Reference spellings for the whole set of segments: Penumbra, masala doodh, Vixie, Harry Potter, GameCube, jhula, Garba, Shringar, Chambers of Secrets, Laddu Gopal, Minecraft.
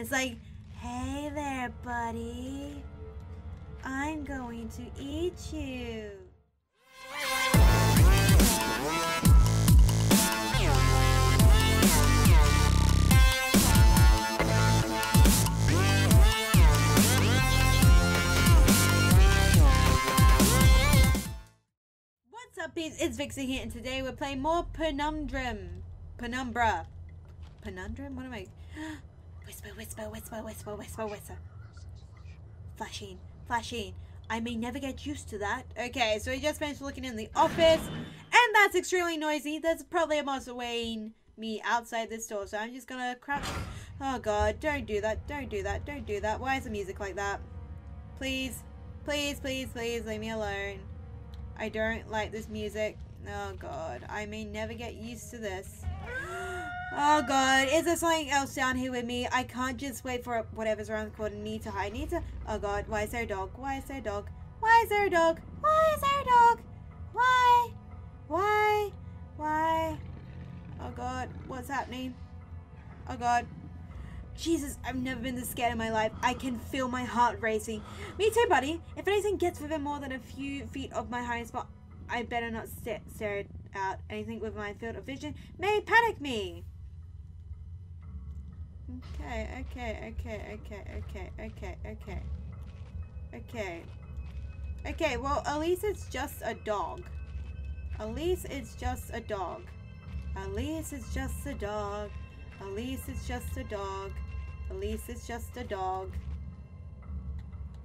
It's like, hey there, buddy. I'm going to eat you. It's Vixie here, and today we're playing more Penumbra. What am I? Whisper. Flashing. I may never get used to that. Okay, so we just finished looking in the office, and that's extremely noisy. There's probably a monster waiting me outside this door, so I'm just gonna crouch. Oh god, don't do that. Why is the music like that? Please, leave me alone. I don't like this music. Oh god, I may never get used to this. Oh god, is there something else down here with me? I can't just wait for whatever's around the corner. Need to hide, Oh god, why is there a dog? Why? Oh god, what's happening? Oh god. Jesus, I've never been this scared in my life. I can feel my heart racing. Me too, buddy. If anything gets within more than a few feet of my hiding spot, I better not stare out. Anything with my field of vision may panic me. Okay, well, at least it's just a dog. At least it's just a dog.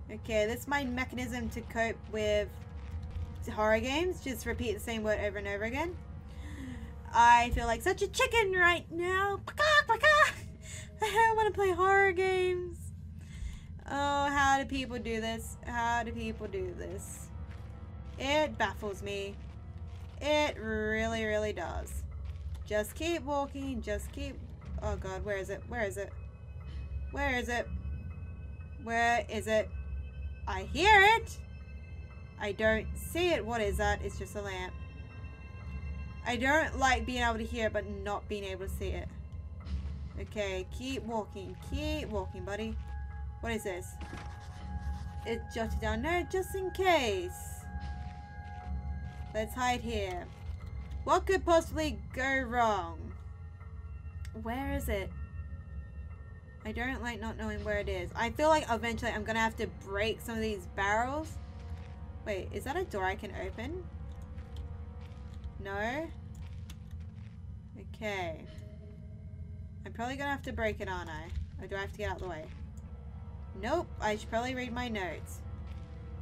Okay, this is my mechanism to cope with horror games. Just repeat the same word over and over again. I feel like such a chicken right now. I don't want to play horror games. Oh, how do people do this? It baffles me. It really, really does. Just keep walking. Oh god, where is it? I hear it! I don't see it. What is that? It's just a lamp. I don't like being able to hear it, but not being able to see it. Okay, keep walking, buddy. What is this? It jotted down. No, just in case. Let's hide here. What could possibly go wrong? Where is it? I don't like not knowing where it is. I feel like eventually I'm gonna have to break some of these barrels. Wait, is that a door I can open? No? Okay. I'm probably gonna have to break it, aren't I? Or do I have to get out of the way? Nope, I should probably read my notes.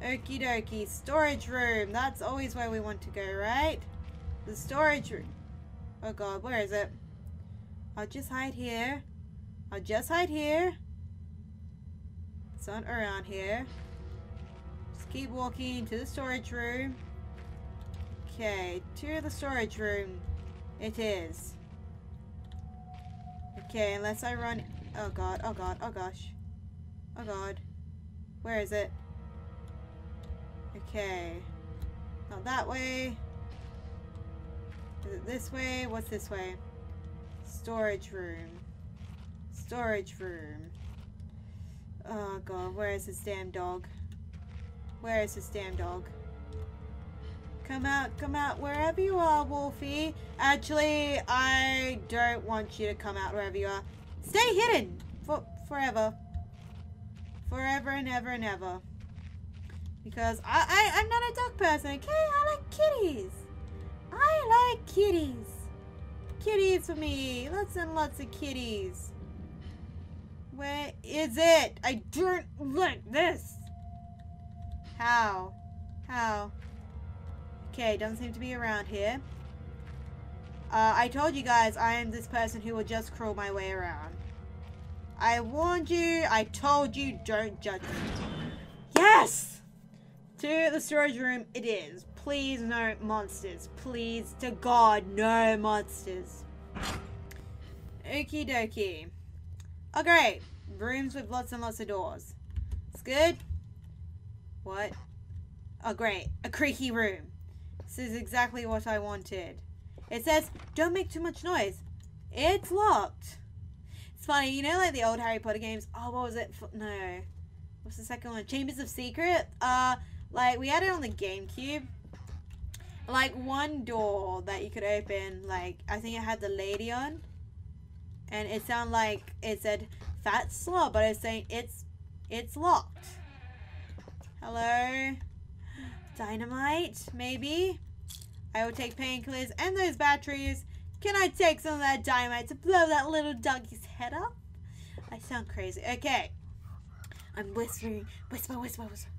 Okie dokie, storage room. That's always where we want to go, right? The storage room. Oh god, where is it? I'll just hide here. It's not around here. Just keep walking to the storage room. Okay, to the storage room. It is. Okay, unless I run... Oh god. Where is it? Okay. Not that way. Is it this way? What's this way? Storage room. Oh god, where is this damn dog? Come out wherever you are, Wolfie. Actually, I don't want you to come out wherever you are. Stay hidden for forever and ever and ever, because I'm not a dog person. Okay, I like kitties. Kitties for me. Lots and lots of kitties. Where is it? I don't like this. How? Okay, doesn't seem to be around here. I told you guys I am this person who will just crawl my way around. I warned you. I told you, don't judge me. Yes! To the storage room it is. Please, no monsters. Please, to God, no monsters. Okie dokie. Oh, great. Rooms with lots and lots of doors. It's good. What? Oh, great. A creaky room. This is exactly what I wanted. It says, don't make too much noise. It's locked. It's funny, you know, like the old Harry Potter games. Oh, what was it? No, what's the second one? Chambers of Secrets. Like we had it on the GameCube. Like one door that you could open. Like I think it had the lady on, and it sounded like it said "fat slob," but it's saying it's locked. Hello, dynamite? Maybe. I will take painkillers and those batteries. Can I take some of that dynamite to blow that little donkey's head up? I sound crazy. Okay. I'm whispering. Whisper, whisper, whisper.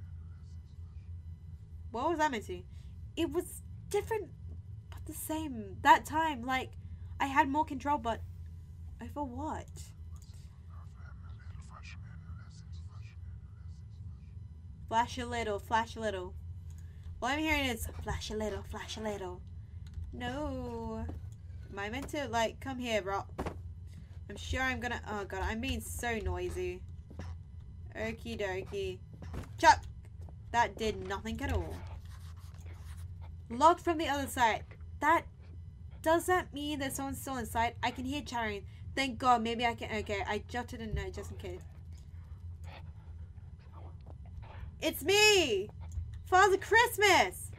What was that meant to? It was different, but the same. That time, like, I had more control, but over what? Flash a little, flash a little. All I'm hearing is flash a little, flash a little. No. Am I meant to, like, come here, rock? I'm sure I'm gonna... Oh, God, I'm being so noisy. Okie dokie. Chuck! That did nothing at all. Locked from the other side. That doesn't mean that someone's still inside. I can hear chattering. Thank God, maybe I can... Okay, I jotted a note just in case. It's me! Father Christmas!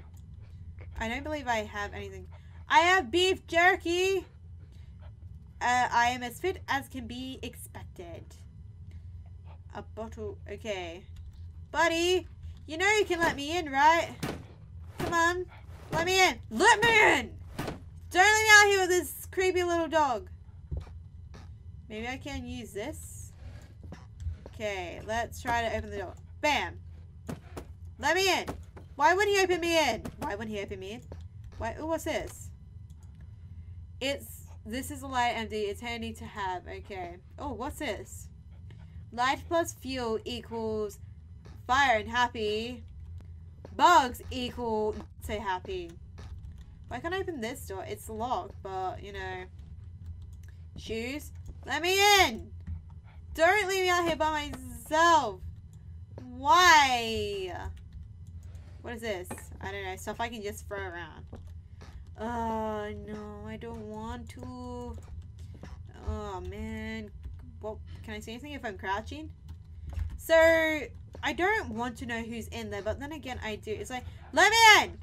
I don't believe I have anything... I have beef jerky! I am as fit as can be expected. A bottle... Okay. Buddy! You know you can let me in, right? Come on. Let me in! Let me in! Don't let me out here with this creepy little dog. Maybe I can use this. Okay, let's try to open the door. Bam! Let me in! Why wouldn't he open me in? Why wouldn't he open me in? Why? Ooh, what's this? This is a light empty. It's handy to have. Okay. Oh, what's this? Light plus fuel equals fire and happy. Bugs equal say happy. Why can't I open this door? It's locked, but you know. Shoes. Let me in. Don't leave me out here by myself. Why? What is this? I don't know. Stuff I can just throw around. No, I don't want to. Oh, man. Well, can I see anything if I'm crouching? So, I don't want to know who's in there, but then again, I do. It's like, let me in!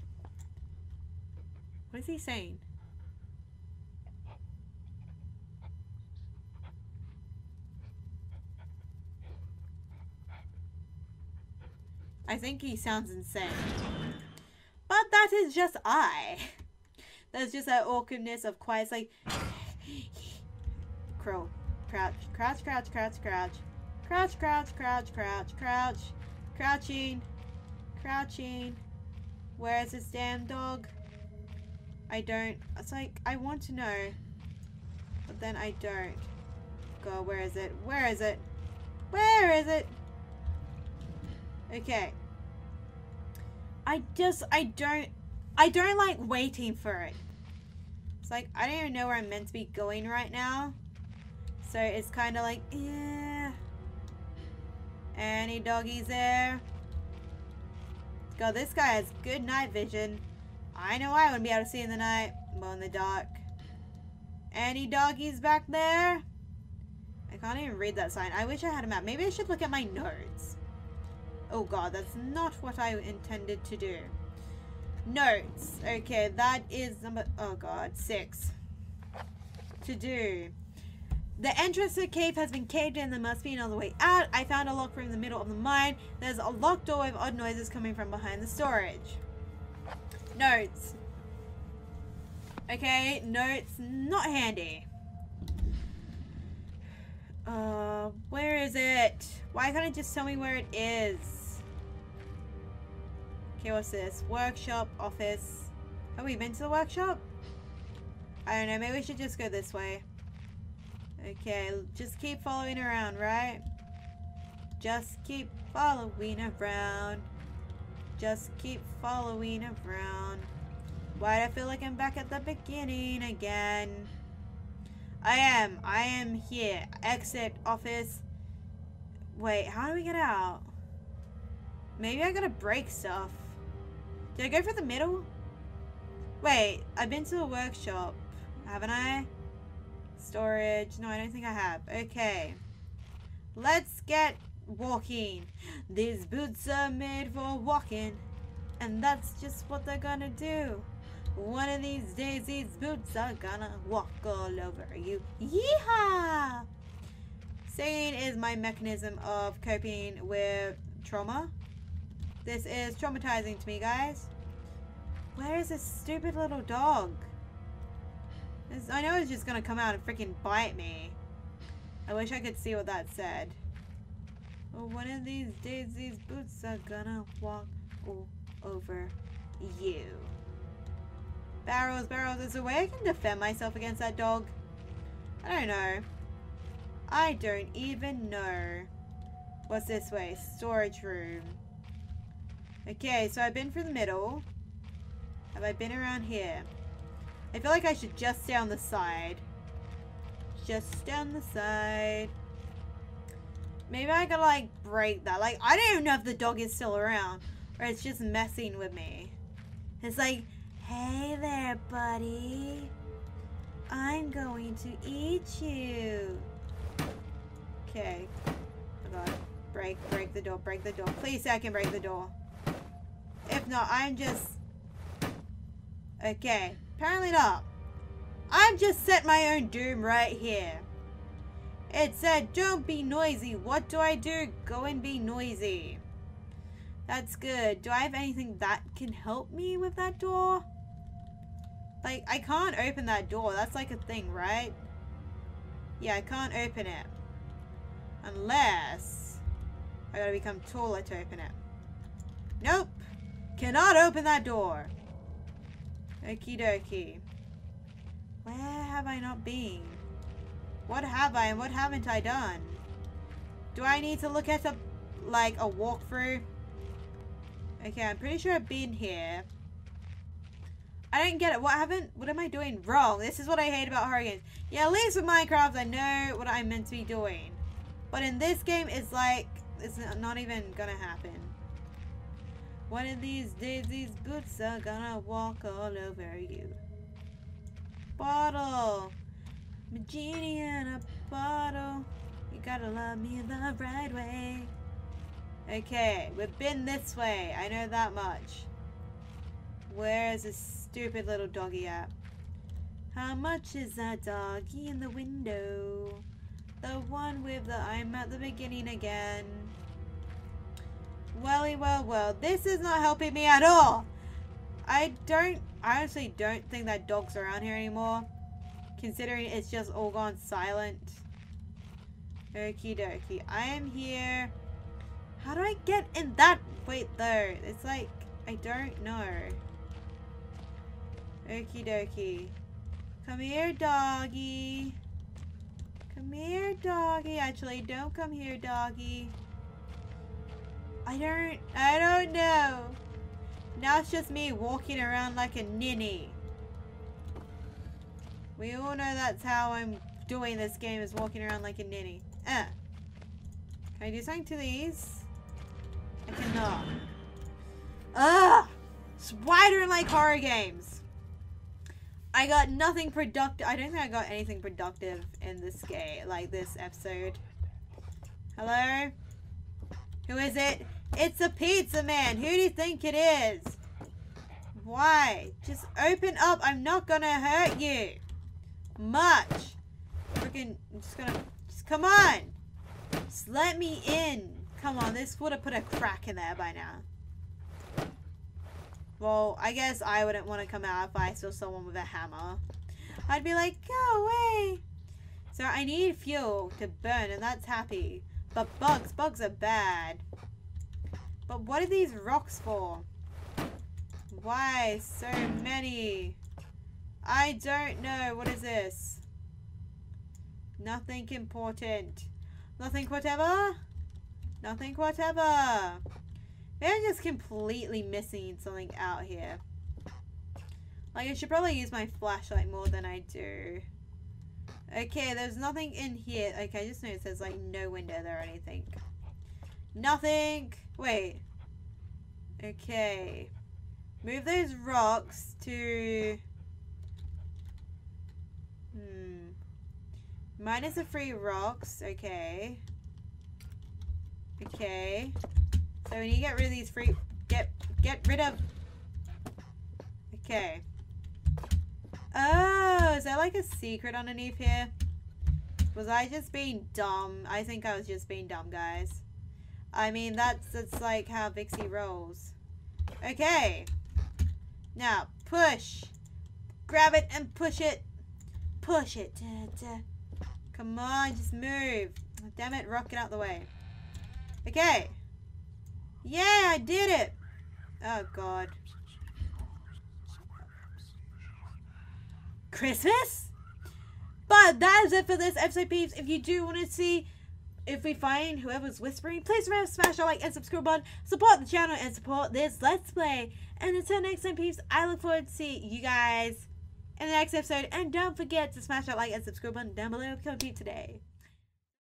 What is he saying? I think he sounds insane. But that is just I. That's just that awkwardness of quiet. It's like crawl, crouch, crouch, crouch, crouch, crouch, crouch, crouch, crouch, crouch, crouch, crouching, crouching. Where is this damn dog? I don't. It's like I want to know, but then I don't. God, where is it? Where is it? Where is it? Okay. I don't like waiting for it. It's like, I don't even know where I'm meant to be going right now. So it's kind of like, yeah. Any doggies there? God, this guy has good night vision. I know I wouldn't be able to see in the night. Well, in the dark. Any doggies back there? I can't even read that sign. I wish I had a map. Maybe I should look at my notes. Oh God, that's not what I intended to do. Notes. Okay, that is number, oh God, 6. To do. The entrance to the cave has been caved in. There must be another way out. I found a locked room in the middle of the mine. There's a locked door with odd noises coming from behind the storage. Notes. Okay, notes, not handy. Where is it? Why can't it just tell me where it is? Okay, what's this? Workshop, office. Have we been to the workshop? I don't know, maybe we should just go this way. Okay, just keep following around, right? Just keep following around. Just keep following around. Why do I feel like I'm back at the beginning again? I am here. Exit office. Wait, how do we get out? Maybe I gotta break stuff. Did I go for the middle? Wait, I've been to the workshop, haven't I? storage. No, I don't think I have. Okay. Let's get walking. These boots are made for walking. And that's just what they're gonna do. One of these days, these boots are gonna walk all over you. Yeehaw! Singing is my mechanism of coping with trauma. This is traumatizing to me, guys. Where is this stupid little dog? I know it's just gonna come out and freaking bite me. I wish I could see what that said. Well, one of these days, these boots are gonna walk all over you. Barrels, barrels. Is there a way I can defend myself against that dog? I don't know. I don't even know. What's this way? Storage room. Okay, so I've been through the middle. Have I been around here? I feel like I should just stay on the side. Just down the side. Maybe I could like break that. Like, I don't even know if the dog is still around or it's just messing with me. It's like, hey there, buddy. I'm going to eat you. Okay. Oh god. Break the door, break the door. Please say I can break the door. If not, I'm just... Okay. Apparently not. I've just set my own doom right here. It said, don't be noisy. What do? Go and be noisy. That's good. Do I have anything that can help me with that door? Like, I can't open that door. That's like a thing, right? Yeah, I can't open it. Unless I gotta become taller to open it. Nope. Cannot open that door. Okie dokie. Where have I not been? What have I and what haven't I done? Do I need to look at a walkthrough? Okay, I'm pretty sure I've been here. I don't get it. What am I doing wrong? This is what I hate about horror games. Yeah, at least with Minecraft, I know what I'm meant to be doing. But in this game, it's like, it's not even gonna happen. One of these days, these boots are gonna walk all over you. Bottle. I'm a genie in a bottle. You gotta love me the right way. Okay, we've been this way. I know that much. Where is this stupid little doggy at? How much is that doggy in the window? The one with the I'm at the beginning again. Welly, well, well. This is not helping me at all. I honestly don't think that dog's around here anymore. Considering it's just all gone silent. Okie dokie. I am here. How do I get in that? Wait, though. It's like, I don't know. Okie dokie. Come here, doggy. Come here, doggy. Actually, don't come here, doggy. I don't know. Now it's just me walking around like a ninny. We all know that's how I'm doing this game, is walking around like a ninny. Can I do something to these? I cannot. Ugh! Why don't I like horror games? I got nothing productive. I don't think I got anything productive in this game, like this episode. Hello? Who is it? It's a pizza man. Who do you think it is? Why? Just open up. I'm not gonna hurt you much. Freaking, just come on. Just let me in. Come on, this would have put a crack in there by now. Well, I guess I wouldn't want to come out if I saw someone with a hammer. I'd be like, go away. So I need fuel to burn, and that's happy. But bugs are bad. But what are these rocks for? Why so many? I don't know. What is this? Nothing important. Nothing whatever? Nothing whatever. Maybe I'm just completely missing something out here. Like, I should probably use my flashlight more than I do. Okay, there's nothing in here. Okay, I just noticed there's like no window there or anything. Nothing. Wait. Okay. Move those rocks to... Minus the 3 rocks. Okay. Okay. So we need to get rid of these three. Get rid of. Okay. Oh, is there like a secret underneath here? Was I just being dumb? I think I was just being dumb, guys. I mean, that's like how Vixie rolls. Okay. Now, push. Grab it and push it. Push it. Da, da. Come on, just move. Damn it, rock it out the way. Okay. Yeah, I did it. Oh, God. Christmas? But that is it for this episode, peeps. If you do want to see if we find whoever's whispering, please remember to smash our like and subscribe button, support the channel, and support this Let's Play. And until next time, peeps, I look forward to seeing you guys in the next episode. And don't forget to smash that like and subscribe button down below. Come peep today.